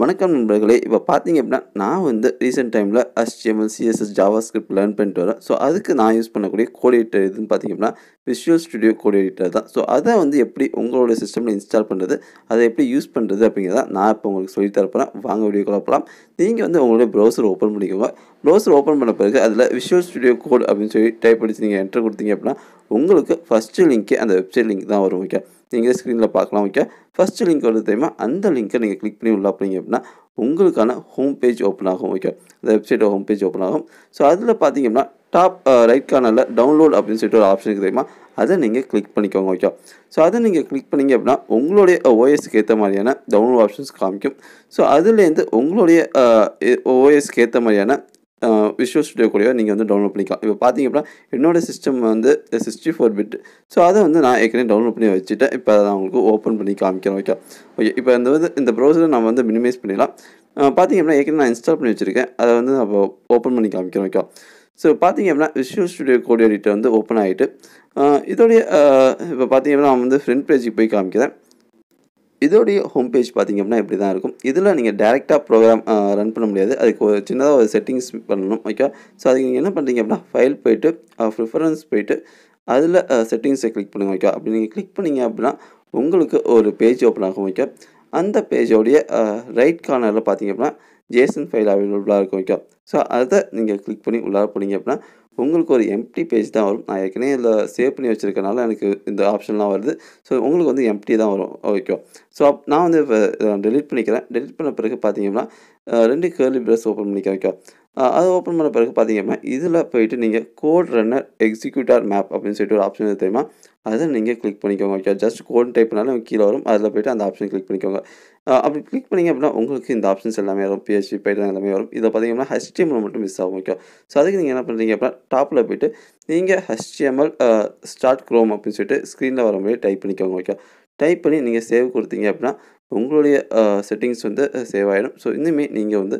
வணக்கம் நண்பர்களே. இப்போ பார்த்தீங்க அப்படின்னா நான் வந்து ரீசெண்ட் டைமில் HTML, CSS, JavaScript லேர்ன் பண்ணிட்டு வரேன். ஸோ அதுக்கு நான் யூஸ் பண்ணக்கூடிய கோட் எடிட்டர் எதுன்னு பார்த்தீங்க அப்படின்னா விஷுவல் ஸ்டுடியோ கோட் எடிட்டர் தான். ஸோ அதை வந்து எப்படி உங்களோட சிஸ்டமில் இன்ஸ்டால் பண்ணுறது, அதை எப்படி யூஸ் பண்ணுறது அப்படிங்கிறத நான் இப்போ உங்களுக்கு சொல்லி தரப்போகிறேன். வாங்க வீடியோ குழப்பலாம். நீங்கள் வந்து உங்களுடைய ப்ரௌசர் ஓப்பன் பண்ணிக்கோங்க. ப்ரௌசர் ஓப்பன் பண்ண பிறகு அதில் விஷுவல் ஸ்டுடியோ கோட் அப்படின்னு சொல்லி டைப் அடிச்சு நீங்கள் என்ட்ரு கொடுத்தீங்க அப்படின்னா உங்களுக்கு ஃபஸ்ட்டு லிங்க்கே அந்த வெப்சைட் லிங்க் தான் வரும். ஓகே, நீங்கள் ஸ்க்ரீனில் பார்க்கலாம். ஓகே, ஃபஸ்ட்டு லிங்க் வருது தெரியுமா, அந்த லிங்க்கை நீங்கள் கிளிக் பண்ணி உள்ள அப்படிங்க அப்படின்னா உங்களுக்கான ஹோம் பேஜ் ஓப்பன் ஆகும். ஓகே, அந்த வெப்சைட்டோட ஹோம் பேஜ் ஓப்பன் ஆகும். ஸோ அதில் பார்த்தீங்க அப்படின்னா டாப் ரைட் கார்னரில் டவுன்லோட் அப்படின்னு சொல்லிட்டு ஒரு ஆப்ஷன் இருக்குது தெரியுமா, அதை நீங்கள் கிளிக் பண்ணிக்கோங்க. ஓகே, ஸோ அதை நீங்கள் கிளிக் பண்ணிங்க அப்படின்னா உங்களுடைய ஓஎஸ்க்கு ஏற்ற மாதிரியான டவுன்லோட் ஆப்ஷன்ஸ் காமிக்கும். ஸோ அதுலேருந்து உங்களுடைய ஓஎஸ்க்கு ஏற்ற மாதிரியான விஷுவல் ஸ்டுடியோ கோடையோ நீங்கள் வந்து டவுன்லோட் பண்ணிக்கலாம். இப்போ பார்த்தீங்க அப்படின்னா என்னோடய சிஸ்டம் வந்து 64 பிட். ஸோ அதை வந்து நான் ஏற்கனவே டவுன்லோட் பண்ணி வச்சுட்டேன். இப்போ அதை நான் உங்களுக்கு ஓப்பன் பண்ணி காமிக்கிறேன். ஓகே, ஓகே, இப்போ இந்த வந்து இந்த ப்ரௌசரை நம்ம வந்து மினிமைஸ் பண்ணிடலாம். பார்த்தீங்க அப்படின்னா ஏற்கனவே நான் இன்ஸ்டால் பண்ணி வச்சுருக்கேன். அதை வந்து நான் இப்போ ஓப்பன் பண்ணி காமிக்கிறேன். ஓகே, ஸோ பார்த்தீங்க அப்படின்னா விஷுவல் ஸ்டுடியோ கோட் எடிட்டர் வந்து ஓப்பன் ஆகிட்டு இதோடைய இப்போ பார்த்தீங்க அப்படின்னா நான் வந்து ஃப்ரண்ட் பேஜுக்கு போய் காமிக்கிறேன். இதோடைய ஹோம் பேஜ் பார்த்திங்க அப்படின்னா இப்படி தான் இருக்கும். இதில் நீங்கள் டேரெக்டாக ப்ரோக்ராம் ரன் பண்ண முடியாது. அதுக்கு ஒரு சின்னதாக ஒரு செட்டிங்ஸ் பண்ணணும். ஓகே, ஸோ அதுக்கு நீங்கள் என்ன பண்ணுறீங்க அப்படின்னா ஃபைல் போய்ட்டு ப்ரிஃபரன்ஸ் போய்ட்டு அதில் செட்டிங்ஸை கிளிக் பண்ணுங்கள். ஓகே, அப்படி நீங்கள் கிளிக் பண்ணிங்க அப்படின்னா உங்களுக்கு ஒரு பேஜ் ஓப்பன் ஆகும். ஓகே, அந்த பேஜோடைய ரைட் கார்னரில் பார்த்திங்க அப்படின்னா ஜேசன் ஃபைல் அவைலபிளாக இருக்கும். ஓகே, ஸோ அதை நீங்கள் கிளிக் பண்ணி உள்ளார போனீங்க அப்படின்னா உங்களுக்கு ஒரு எம்டி பேஜ் தான் வரும். நான் ஏற்கனவே இதில் சேவ் பண்ணி வச்சுருக்கனால எனக்கு இந்த ஆப்ஷன்லாம் வருது. ஸோ உங்களுக்கு வந்து எம்டி தான் வரும். ஓகே, ஸோ நான் வந்து இப்போ டெலிட் பண்ணிக்கிறேன். டெலிட் பண்ண பிறகு பார்த்தீங்கன்னா 2 கர்லி பிராக்கெட்ஸ் ஓப்பன் பண்ணிக்கிறேன். ஓகே, அதை ஓப்பன் பண்ண பிறகு பார்த்தீங்க அப்படின்னா இதில் போய்ட்டு நீங்கள் கோட் ரன்னர் எக்ஸிக்யூட்டர் மேப் அப்படின்னு சொல்லிட்டு ஒரு ஆப்ஷன் இருக்குது தெரியுமா, அதை நீங்கள் கிளிக் பண்ணிக்கோங்க. ஓகே, ஜஸ்ட் கோட் டைப் பண்ணாலும் கீழே வரும். அதில் போய்ட்டு அந்த ஆப்ஷன் கிளிக் பண்ணிக்கோங்க. அப்படி கிளிக் பண்ணிங்க அப்படின்னா உங்களுக்கு இந்த ஆப்ஷன்ஸ் எல்லாமே வரும். PHP, Python எல்லாமே வரும். இதை பார்த்தீங்கன்னா HTML மட்டும் மிஸ் ஆகும். ஓகே, ஸோ அதுக்கு நீங்கள் என்ன பண்ணுறீங்க அப்படின்னா டாப்பில் போய்ட்டு நீங்கள் HTML ஸ்டார்ட் குரோம் அப்படின்னு சொல்லிட்டு ஸ்க்ரீனில் வர மாதிரி டைப் பண்ணிக்கோங்க. ஓகே, டைப் பண்ணி நீங்கள் சேவ் கொடுத்தீங்க அப்படின்னா உங்களுடைய செட்டிங்ஸ் வந்து சேவ் ஆகிடும். ஸோ இனிமேல் நீங்கள் வந்து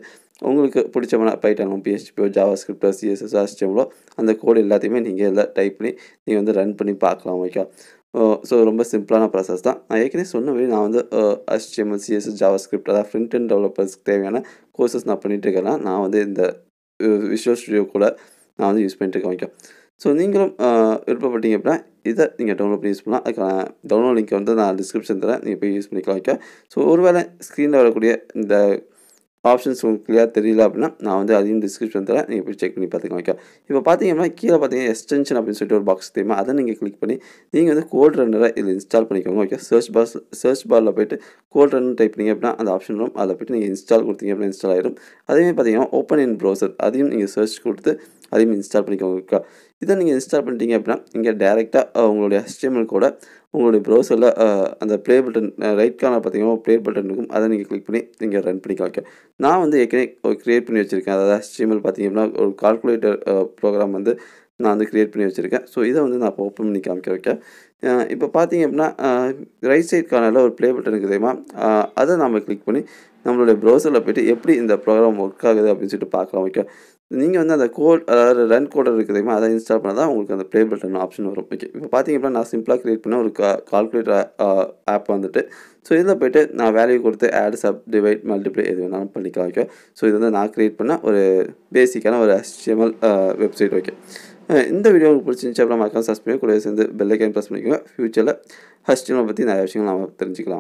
உங்களுக்கு பிடிச்சமான பைத்தானோ, PHPயோ, JavaScriptோ, CSS, HTMLோ அந்த கோடு எல்லாத்தையுமே நீங்கள் எல்லாம் டைப் பண்ணி நீங்கள் வந்து ரன் பண்ணி பார்க்கலாம். ஓகே, ஸோ ரொம்ப சிம்பிளான ப்ராசஸ் தான். நான் ஏற்கனவே சொன்னபடி நான் வந்து HTML, CSS, JavaScript அதாவது ஃப்ரண்ட் அண்ட் டெவலப்பர்ஸ்க்கு தேவையான கோர்சஸ் நான் பண்ணிகிட்ருக்கேன்னா நான் வந்து இந்த விஷுவல் ஸ்டுடியோ கூட நான் வந்து யூஸ் பண்ணிட்டுருக்கேன். ஓகே, ஸோ நீங்களும் விருப்பப்பட்டீங்க அப்படின்னா இதை நீங்கள் டவுன்லோட் பண்ணி யூஸ் பண்ணலாம். அதுக்கான டவுன்லோட் லிங்க் வந்து நான் டிஸ்கிரிப்ஷன் தரேன், நீங்கள் போய் யூஸ் பண்ணிக்கலாம். ஓகே, ஸோ ஒருவேளை ஸ்க்ரீனில் வரக்கூடிய இந்த ஆப்ஷன்ஸ் உங்களுக்கு கிளியாக தெரியல அப்படின்னா நான் வந்து அதையும் டிஸ்கிரிப்ஷன் தரேன், நீங்கள் போய் செக் பண்ணி பார்த்துக்கலாம். ஓகே, இப்போ பார்த்தீங்க அப்படின்னா கீழே பார்த்தீங்கன்னா எக்ஸ்டென்ஷன் அப்படின்னு சொல்லிட்டு ஒரு பாக்ஸ் தெரியுமா, அதை நீங்கள் கிளிக் பண்ணி நீங்கள் வந்து கோட் ரன்னரை இதில் இன்ஸ்டால் பண்ணிக்கோங்க. ஓகே, சர்ச் பாரில் போய்ட்டு கோட் ரன்னர் டைப் பண்ணிங்க அப்படின்னா அந்த ஆப்ஷன் வரும். அதில் போய்ட்டு நீங்கள் இன்ஸ்டால் கொடுத்தீங்க அப்படின்னா இன்ஸ்டால் ஆகிடும். அதேமாதிரி பார்த்தீங்கன்னா ஓப்பன் இன் ப்ரௌசர் அதையும் நீங்கள் சர்ச் கொடுத்து அதையும் இன்ஸ்டால் பண்ணிக்கோங்க. ஓகே, இதை நீங்கள் இன்ஸ்டால் பண்ணிட்டீங்க அப்படின்னா இங்கே டேரெக்டாக உங்களுடைய HTML கூட உங்களுடைய ப்ரௌசரில் அந்த ப்ளே பட்டன் ரைட் கார்னர் பார்த்தீங்கன்னா ப்ளே பட்டன் இருக்கும். அதை நீங்கள் கிளிக் பண்ணி நீங்கள் ரன் பண்ணிக்கலாம். ஓகே, நான் வந்து ஏற்கனவே க்ரியேட் பண்ணி வச்சுருக்கேன். அதாவது HTML பார்த்தீங்கன்னா ஒரு கால்குலேட்டர் ப்ரோக்ராம் வந்து நான் வந்து க்ரியேட் பண்ணி வச்சுருக்கேன். ஸோ இதை வந்து நான் இப்போ ஓப்பன் பண்ணி காமிக்கிறேன். ஓகே, இப்போ பார்த்தீங்க அப்படின்னா ரைட் சைட் கார்னரில் ஒரு ப்ளே பட்டன் இருக்குது தெரியுமா, அதை நம்ம கிளிக் பண்ணி நம்மளுடைய ப்ரௌசரில் போய்ட்டு எப்படி இந்த ப்ரோக்ராம் ஒர்க் ஆகுது அப்படின்னு சொல்லிட்டு பார்க்கலாம். ஓகே, நீங்கள் வந்து அந்த கோட் அதாவது ரன் கோடர் இருக்குது தெரியுமா, அதை இன்ஸ்டால் பண்ணால் தான் உங்களுக்கு அந்த ப்ளே பட்டன் ஆப்ஷன் வரும். ஓகே, இப்போ பார்த்தீங்க அப்படின்னா நான் சிம்பிளாக க்ரியேட் பண்ண ஒரு கால்குலேட்டர் ஆப் வந்துட்டு ஸோ இதில் போய்ட்டு நான் வேல்யூ கொடுத்து ஆட், சப், டிவைட், மல்டிப்ளை எது வேணாலும் பண்ணிக்கலாம். ஓகே, ஸோ இது வந்து நான் க்ரியேட் பண்ண ஒரு பேசிக்கான ஒரு HTML வெப்சைட். ஓகே, இந்த வீடியோ உங்களுக்கு பிடிச்சிருந்துச்சு அப்புறம் மறக்காம சப்ஸ்கிரைப் பண்ணி கூட சேர்ந்து பெல் ஐக்கான் ப்ரெஸ் பண்ணிக்கோங்க. ஃப்யூச்சரில் HTML பற்றி நிறைய விஷயங்கள் நம்ம தெரிஞ்சுக்கலாம்.